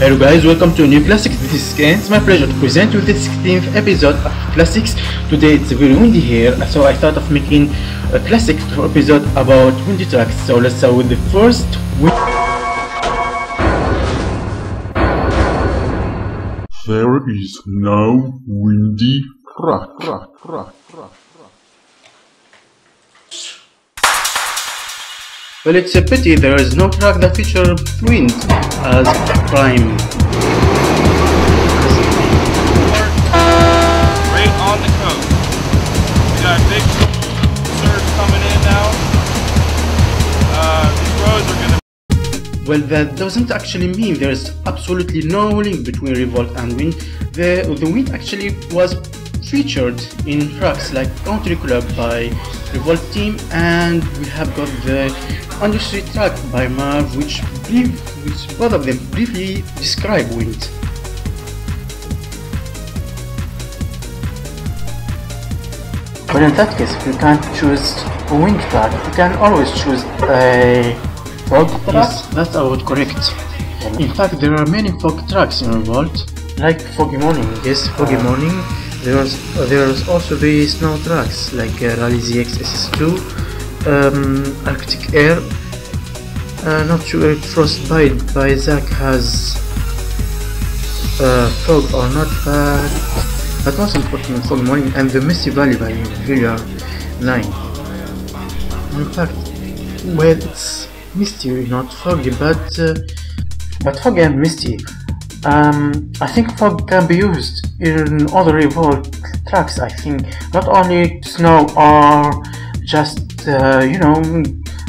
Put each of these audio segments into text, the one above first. Hello guys, welcome to a new classic. This is Ken. It's my pleasure to present you the 16th episode of classics. Today it's very windy here, so I thought of making a classic episode about windy tracks. So let's start with the first win. There is no windy track. Well, it's a pity there is no track that features wind as prime. Right on the coast. We got a big surge coming in now. These roads are gonna. Well, that doesn't actually mean there is absolutely no link between Revolt and wind. The wind actually was featured in tracks like Country Club by Revolt Team, and we have got the Understreet Track by Marv, which both of them briefly describe wind. But in that case, if you can't choose a wind track, you can always choose a fog track. Yes, that's I would correct. In fact, there are many fog tracks in Revolt, like Foggy Morning. Yes, Foggy Morning. There's also the snow tracks like Rally ZX-SS2, Arctic Air, not sure if Frostbite by Zach has fog or not, but most important Foggy Morning, and the Misty Valley by Villar Nine. In fact, well, it's misty, not foggy, but foggy and misty. I think fog can be used in other Revolt tracks. I think not only snow or just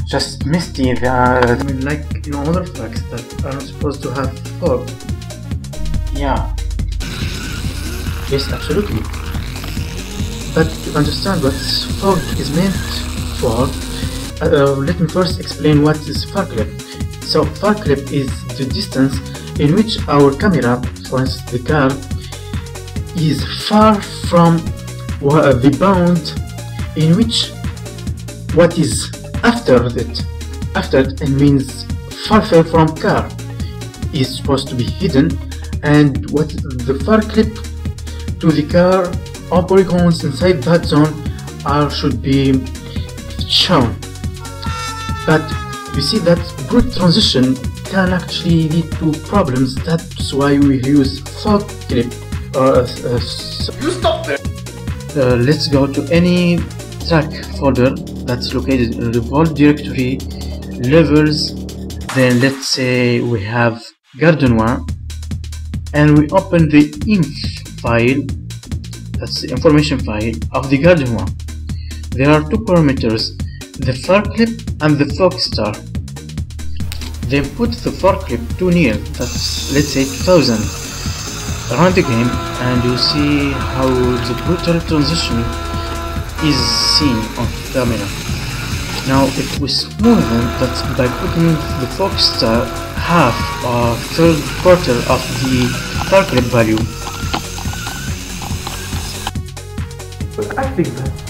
just misty. I mean, like in other tracks that are not supposed to have fog. Yeah. Yes, absolutely. But to understand what fog is meant for, let me first explain what is FARCLIP. So FARCLIP is the distance in which our camera, for instance the car, is far from the bound in which what is after it. After it means farther from car is supposed to be hidden, and what the far clip to the car or polygons inside that zone are should be shown. But you see that good transition can actually lead to problems. That's why we use FARCLIP. You stop there. Let's go to any track folder that's located in the Revolt directory, levels. Then let's say we have Garden One, and we open the inf file. That's the information file of the Garden One. There are two parameters: the FARCLIP and the FOGSTART. Then put the FARCLIP too near, that's let's say 2000. Run the game and you see how the brutal transition is seen on camera. Now if we smooth them, that's by putting the FOGSTART half or third quarter of the FARCLIP value. I think that